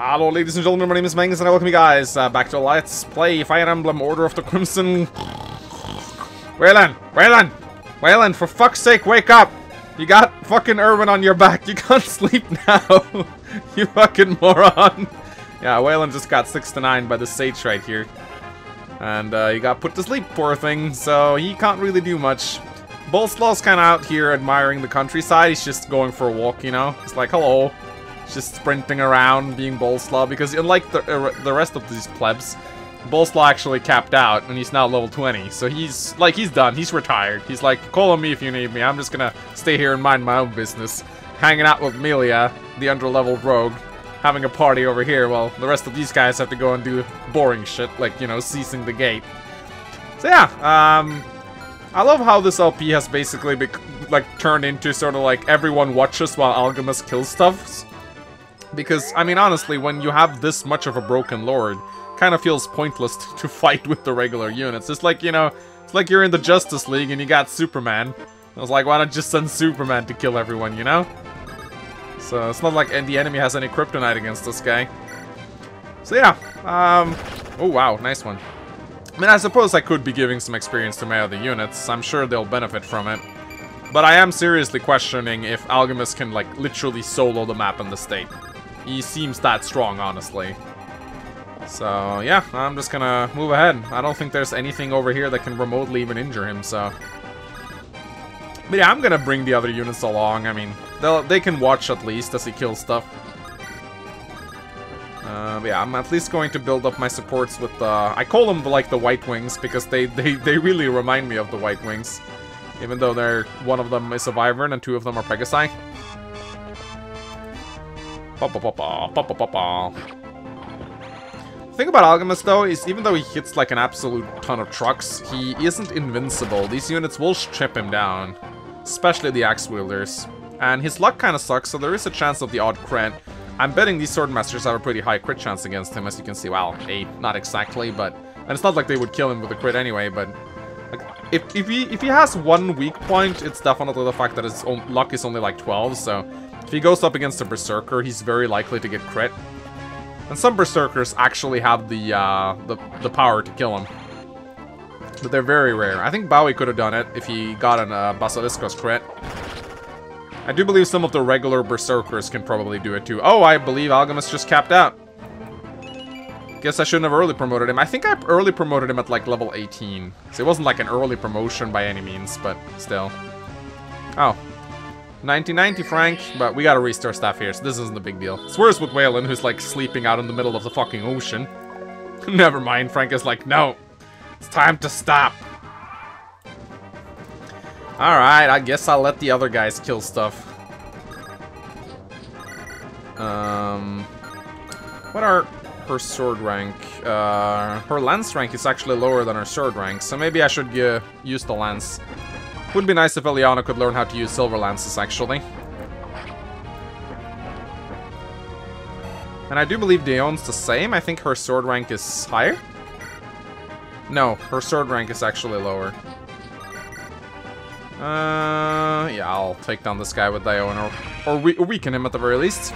Hello ladies and gentlemen, my name is Mangs and I welcome you guys back to Let's Play Fire Emblem Order of the Crimson. Wayland! Wayland! Wayland, for fuck's sake, wake up! You got fucking Erwin on your back, you can't sleep now! You fucking moron! Yeah, Wayland just got 6-9 by the sage right here. And he got put to sleep, poor thing, so he can't really do much. Bolslaw's kinda out here admiring the countryside, he's just going for a walk, you know? He's like, hello. Just sprinting around, being Bolslaw, because unlike the rest of these plebs, Bolslaw actually capped out, and he's now level 20, so he's, like, he's done, he's retired. He's like, call on me if you need me, I'm just gonna stay here and mind my own business. Hanging out with Melia, the underleveled rogue, having a party over here, while the rest of these guys have to go and do boring shit, like, you know, seizing the gate. So yeah, I love how this LP has basically, turned into sort of, like, everyone watches while Algamus kills stuff. Because, I mean, honestly, when you have this much of a broken lord, kind of feels pointless to fight with the regular units. It's like, you know, it's like you're in the Justice League and you got Superman. I was like, why not just send Superman to kill everyone, you know? So it's not like the enemy has any kryptonite against this guy. So yeah, oh wow, nice one. I mean, I suppose I could be giving some experience to my other units. I'm sure they'll benefit from it. But I am seriously questioning if Algamus can, like, literally solo the map in the state. He seems that strong, honestly. So, yeah, I'm just gonna move ahead. I don't think there's anything over here that can remotely even injure him, so... But yeah, I'm gonna bring the other units along. I mean, they can watch at least as he kills stuff. But yeah, I'm at least going to build up my supports with the... I call them, like, the White Wings, because they really remind me of the White Wings. Even though one of them is a Wyvern and two of them are Pegasi. The thing about Algamus, though, is even though he hits like an absolute ton of trucks, he isn't invincible. These units will chip him down, especially the Axe Wielders. And his luck kind of sucks, so there is a chance of the odd crit. I'm betting these Swordmasters have a pretty high crit chance against him, as you can see. Well, 8, not exactly, but... And it's not like they would kill him with a crit anyway, but... Like, if he has one weak point, it's definitely the fact that his own luck is only like 12, so... If he goes up against a Berserker, he's very likely to get crit. And some Berserkers actually have the power to kill him. But they're very rare. I think Bowie could have done it if he got an basilisco's crit. I do believe some of the regular Berserkers can probably do it too. Oh, I believe Algamus just capped out. Guess I shouldn't have early promoted him. I think I early promoted him at like level 18. So it wasn't like an early promotion by any means, but still. Oh. 1990 Frank, but we gotta restore stuff here, so this isn't a big deal. It's worse with Wayland, who's like sleeping out in the middle of the fucking ocean. Never mind, Frank is like, no, it's time to stop. Alright, I guess I'll let the other guys kill stuff. What are her sword rank? Her lance rank is actually lower than her sword rank, so maybe I should use the lance. Would be nice if Eliana could learn how to use silver lances, actually. And I do believe Dion's the same. I think her sword rank is higher. No, her sword rank is actually lower. Yeah, I'll take down this guy with Dion, or weaken him at the very least.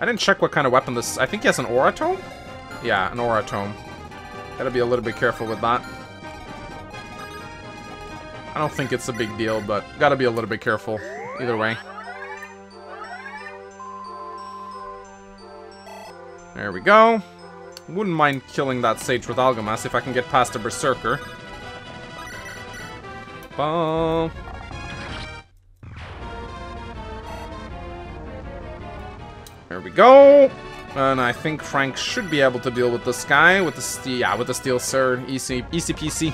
I didn't check what kind of weapon this... I think he has an aura tome? Yeah, an aura tome. Gotta be a little bit careful with that. I don't think it's a big deal, but gotta be a little bit careful either way. There we go. Wouldn't mind killing that sage with Algamas if I can get past a Berserker. Boom. There we go. And I think Frank should be able to deal with this guy with the steel. Yeah, with the steel, sir. Easy peasy.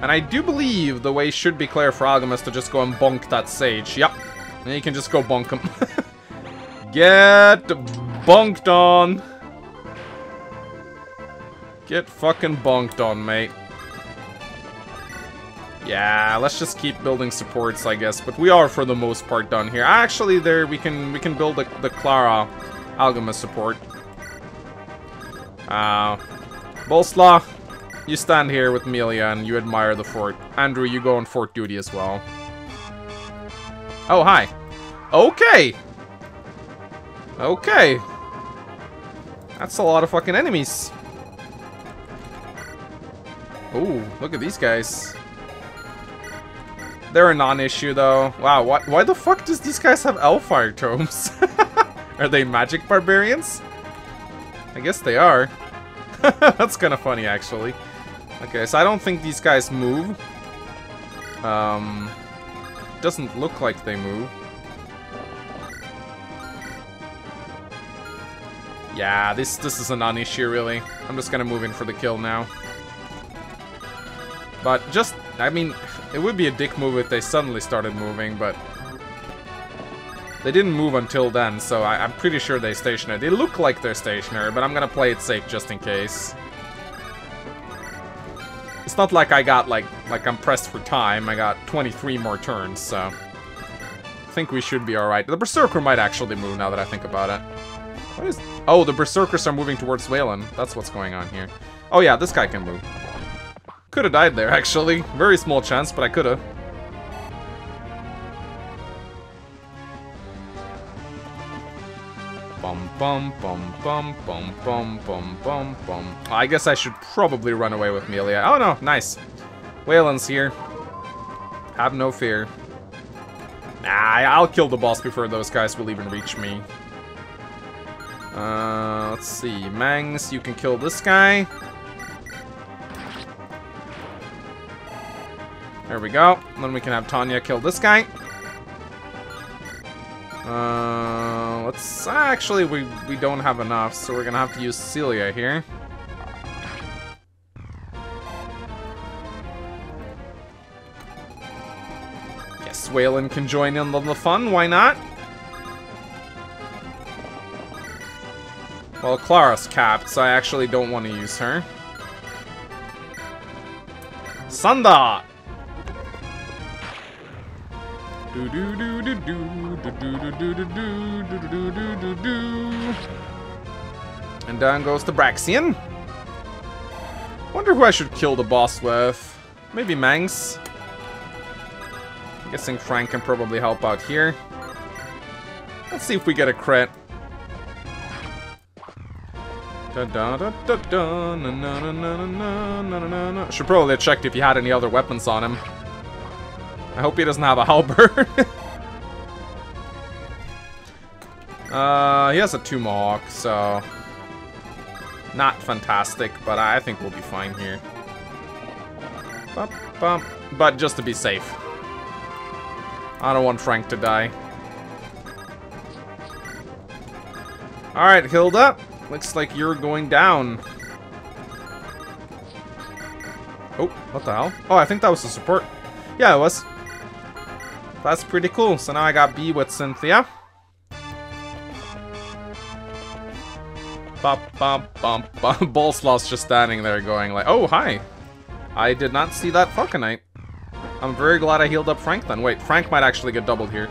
And I do believe the way should be clear for Algamus to just go and bonk that sage. Yep. And you can just go bonk him. Get bonked on. Get fucking bonked on, mate. Yeah, let's just keep building supports, I guess. But we are, for the most part, done here. Actually, there we can build the Clara Algamus support. Bolslaw, You stand here with Melia and you admire the fort. Andrew, you go on fort duty as well. Oh, hi. Okay. Okay. That's a lot of fucking enemies. Ooh, look at these guys. They're a non-issue, though. Wow, why the fuck does these guys have Elfire tomes? Are they magic barbarians? I guess they are. That's kind of funny, actually. Okay, so I don't think these guys move. Doesn't look like they move. Yeah, this is a non-issue, really. I'm just gonna move in for the kill now. But just, I mean, it would be a dick move if they suddenly started moving, but they didn't move until then, so I'm pretty sure they're stationary. They look like they're stationary, but I'm gonna play it safe just in case. It's not like I got, like I'm pressed for time. I got 23 more turns, so I think we should be alright. The Berserker might actually move now that I think about it. What is... Oh, the Berserkers are moving towards Wayland. That's what's going on here. Oh yeah, this guy can move. Could have died there, actually. Very small chance, but I could have. Bum bum bum bum bum bum bum bum bum. I guess I should probably run away with Melia. Oh no, nice. Wayland's here. Have no fear. Nah, I'll kill the boss before those guys will even reach me. Let's see. Mangs, you can kill this guy. There we go. And then we can have Tanya kill this guy. Let's... Actually, we don't have enough, so we're gonna have to use Celia here. Guess Wayland can join in on the fun, why not? Well, Clara's capped, so I actually don't want to use her. Sanda! Do do do do do do do do do do do. And down goes the Braxian. Wonder who I should kill the boss with. Maybe Mangs. I'm guessing Frank can probably help out here. Let's see if we get a crit. Should probably have checked if he had any other weapons on him. I hope he doesn't have a halberd. He has a tomahawk, so... Not fantastic, but I think we'll be fine here. Bump, bump. But just to be safe. I don't want Frank to die. Alright, Hilda. Looks like you're going down. Oh, what the hell? Oh, I think that was the support. Yeah, it was. That's pretty cool. So now I got B with Cynthia. Bop, bop, bop, bop. Bolslaw's just standing there going like, oh, hi. I did not see that Falcon Knight. I'm very glad I healed up Frank then. Wait, Frank might actually get doubled here.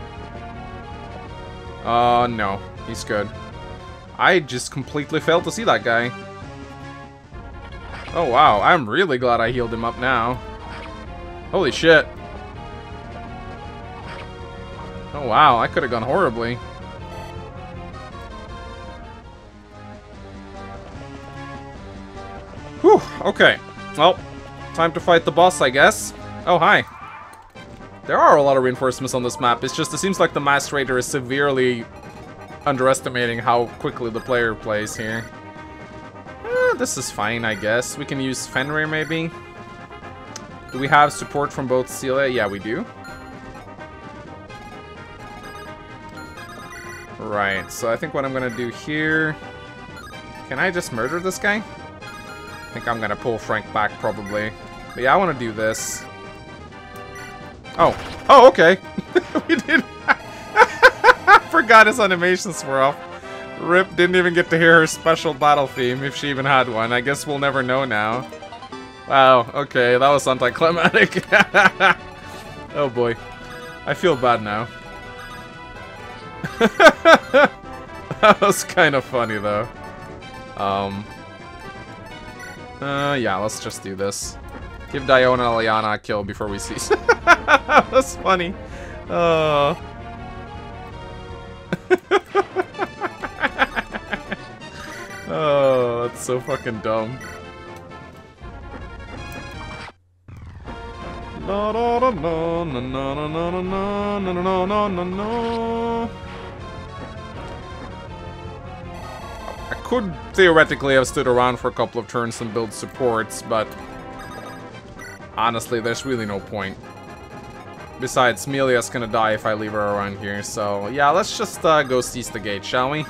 No. He's good. I just completely failed to see that guy. Oh, wow. I'm really glad I healed him up now. Holy shit. Oh wow, I could have gone horribly. Whew, okay. Well, time to fight the boss, I guess. Oh, hi. There are a lot of reinforcements on this map. It's just, it seems like the Master Raider is severely underestimating how quickly the player plays here. This is fine, I guess. We can use Fenrir, maybe. Do we have support from both Celia? Yeah, we do. Right, so I think what I'm gonna do here... Can I just murder this guy? I think I'm gonna pull Frank back, probably. But yeah, I wanna do this. Oh. Oh, okay! We did... I forgot his animations were off. Rip didn't even get to hear her special battle theme, if she even had one. I guess we'll never know now. Wow, okay, that was anticlimactic. Oh boy. I feel bad now. That was kind of funny, though. Yeah, let's just do this. Give Diona and Eliana a kill before we cease. That's funny. Oh, that's so fucking dumb. I could theoretically have stood around for a couple of turns and built supports, but honestly, there's really no point. Besides, Melia's gonna die if I leave her around here, so yeah, let's just go seize the gate, shall we?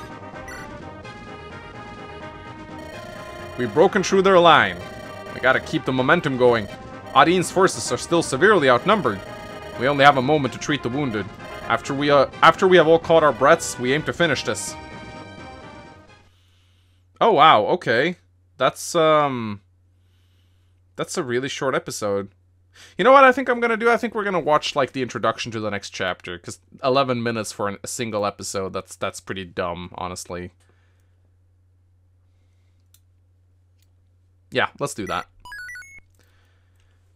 We've broken through their line. We gotta keep the momentum going. Adin's forces are still severely outnumbered. We only have a moment to treat the wounded. After we have all caught our breaths, we aim to finish this. Oh wow, okay. That's a really short episode. You know what I think I'm gonna do? I think we're gonna watch, like, the introduction to the next chapter, because 11 minutes for a single episode, that's pretty dumb, honestly. Yeah, let's do that.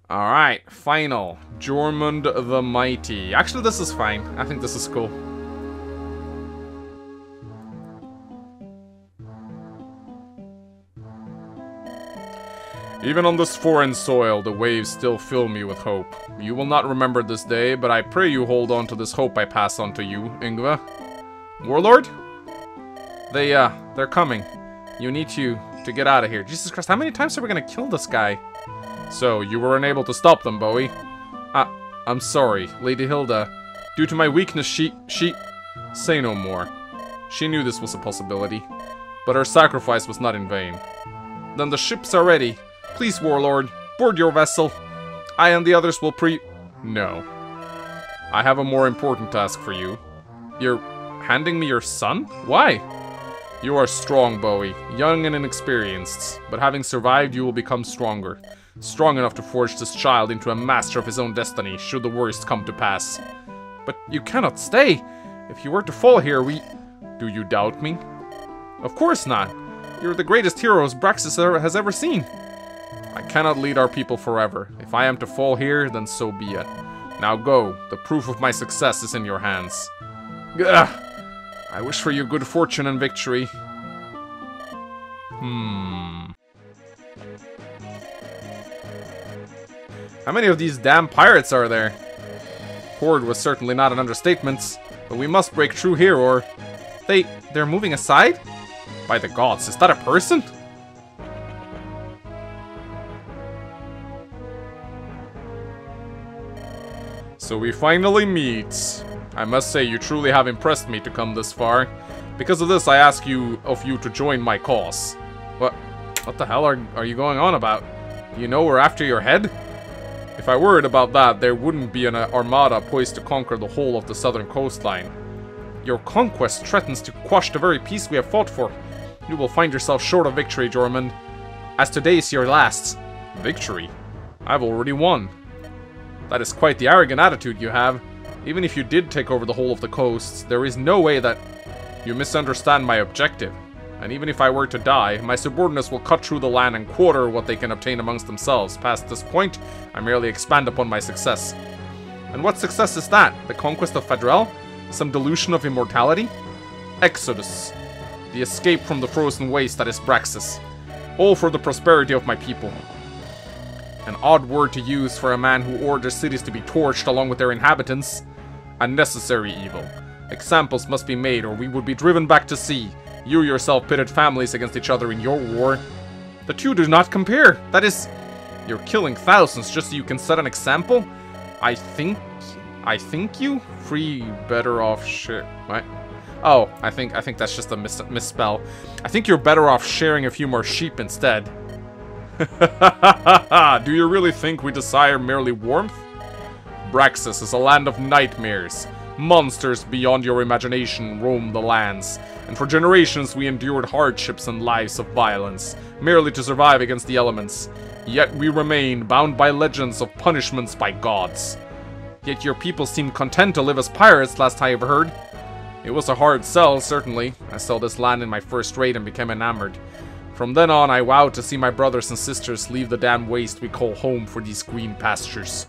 Alright, final. Jormund the Mighty. Actually, this is fine. I think this is cool. Even on this foreign soil, the waves still fill me with hope. You will not remember this day, but I pray you hold on to this hope I pass on to you, Ingva. Warlord? They're coming. You need to get out of here. Jesus Christ, how many times are we gonna kill this guy? So, you were unable to stop them, Bowie. I'm sorry, Lady Hilda. Due to my weakness, she... Say no more. She knew this was a possibility, but her sacrifice was not in vain. Then the ships are ready. Please, Warlord, board your vessel. I and the others will No. I have a more important task for you. You're handing me your son? Why? You are strong, Bowie. Young and inexperienced. But having survived, you will become stronger. Strong enough to forge this child into a master of his own destiny, should the worst come to pass. But you cannot stay. If you were to fall here, we... Do you doubt me? Of course not. You're the greatest heroes Braxis has ever seen. I cannot lead our people forever. If I am to fall here, then so be it. Now go. The proof of my success is in your hands. Ugh. I wish for you good fortune and victory. How many of these damn pirates are there? Horde was certainly not an understatement, but we must break through here or... They're moving aside? By the gods, is that a person? So we finally meet. I must say you truly have impressed me to come this far. Because of this, I ask you to join my cause. What the hell are you going on about? You know we're after your head? If I worried about that, there wouldn't be an armada poised to conquer the whole of the southern coastline. Your conquest threatens to quash the very peace we have fought for. You will find yourself short of victory, Jormund. As today is your last. Victory? I've already won. That is quite the arrogant attitude you have. Even if you did take over the whole of the coasts, there is no way that... You misunderstand my objective. And even if I were to die, my subordinates will cut through the land and quarter what they can obtain amongst themselves. Past this point, I merely expand upon my success. And what success is that? The conquest of Fadrel? Some delusion of immortality? Exodus. The escape from the frozen waste that is Braxis. All for the prosperity of my people. An odd word to use for a man who orders cities to be torched along with their inhabitants. A necessary evil. Examples must be made or we would be driven back to sea. You yourself pitted families against each other in your war. The two do not compare. That is... You're killing thousands just so you can set an example? I think you? Free, better off share... What? Oh, I think that's just a misspell. I think you're better off sharing a few more sheep instead. Do you really think we desire merely warmth? Braxis is a land of nightmares. Monsters beyond your imagination roam the lands, and for generations we endured hardships and lives of violence, merely to survive against the elements. Yet we remain bound by legends of punishments by gods. Yet your people seemed content to live as pirates, last I overheard. It was a hard sell, certainly. I saw this land in my first raid and became enamored. From then on, I vowed to see my brothers and sisters leave the damn waste we call home for these green pastures.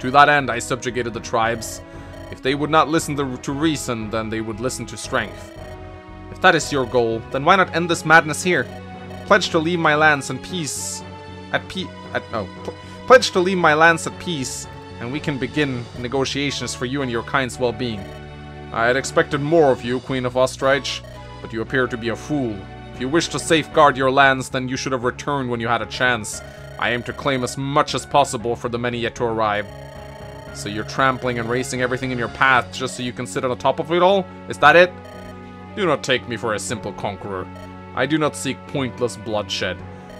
To that end, I subjugated the tribes. If they would not listen to reason, then they would listen to strength. If that is your goal, then why not end this madness here? Pledge to leave my lands in peace. Pledge to leave my lands at peace, and we can begin negotiations for you and your kind's well-being. I had expected more of you, Queen of Ostrich, but you appear to be a fool. If you wish to safeguard your lands, then you should have returned when you had a chance. I aim to claim as much as possible for the many yet to arrive. So you're trampling and racing everything in your path just so you can sit on the top of it all? Is that it? Do not take me for a simple conqueror. I do not seek pointless bloodshed,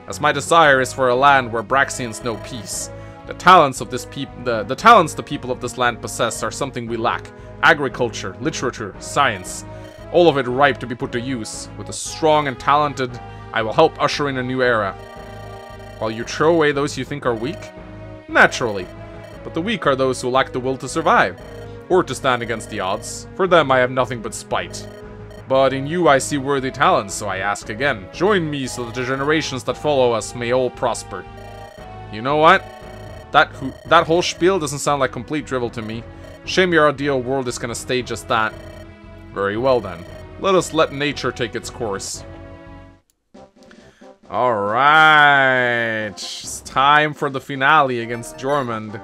as my desire is for a land where Braxians know peace. The talents the people of this land possess are something we lack. Agriculture, literature, science. All of it ripe to be put to use. With the strong and talented, I will help usher in a new era. While you throw away those you think are weak? Naturally. But the weak are those who lack the will to survive, or to stand against the odds. For them I have nothing but spite. But in you I see worthy talents, so I ask again. Join me so that the generations that follow us may all prosper. You know what? That whole spiel doesn't sound like complete drivel to me. Shame your ideal world is gonna stay just that. Very well then. Let us let nature take its course. Alright. It's time for the finale against Jormund.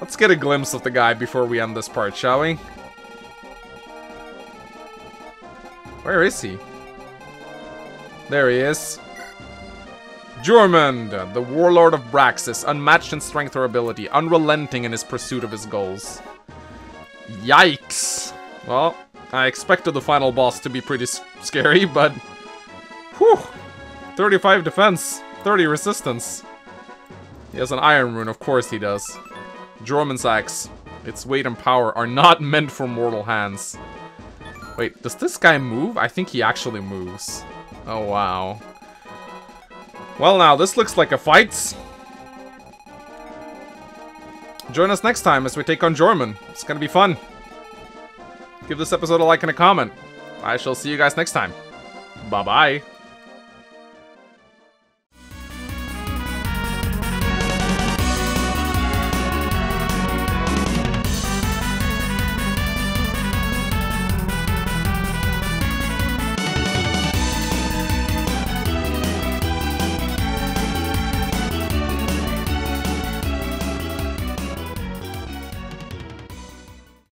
Let's get a glimpse of the guy before we end this part, shall we? Where is he? There he is. Jormund, the warlord of Braxis, unmatched in strength or ability, unrelenting in his pursuit of his goals. Yikes! Well, I expected the final boss to be pretty scary, but... Whew! 35 defense, 30 resistance. He has an iron rune, of course he does. Jormund's axe, its weight and power are not meant for mortal hands. Wait, does this guy move? I think he actually moves. Oh, wow. Well, now, this looks like a fight. Join us next time as we take on Jormund. It's gonna be fun. Give this episode a like and a comment. I shall see you guys next time. Bye-bye.